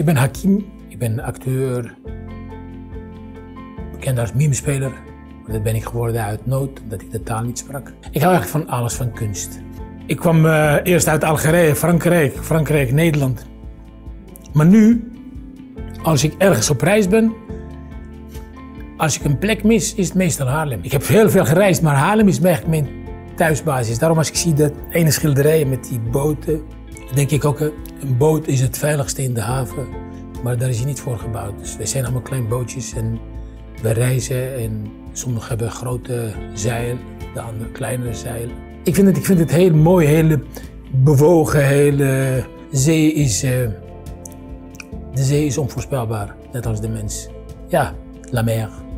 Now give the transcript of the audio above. Ik ben Hakim, ik ben acteur, bekend als mimespeler. Dat ben ik geworden uit nood, omdat ik de taal niet sprak. Ik hou eigenlijk van alles, van kunst. Ik kwam eerst uit Algerije, Frankrijk, Nederland. Maar nu, als ik ergens op reis ben, als ik een plek mis, is het meestal Haarlem. Ik heb heel veel gereisd, maar Haarlem is eigenlijk mijn thuisbasis. Daarom als ik zie dat ene schilderij met die boten, denk ik ook, een boot is het veiligste in de haven. Maar daar is hij niet voor gebouwd. Dus wij zijn allemaal klein bootjes en we reizen. En sommigen hebben grote zeil, de anderen kleinere zeil. Ik vind het heel mooi, heel bewogen, de zee is onvoorspelbaar, net als de mens. Ja, La Mer.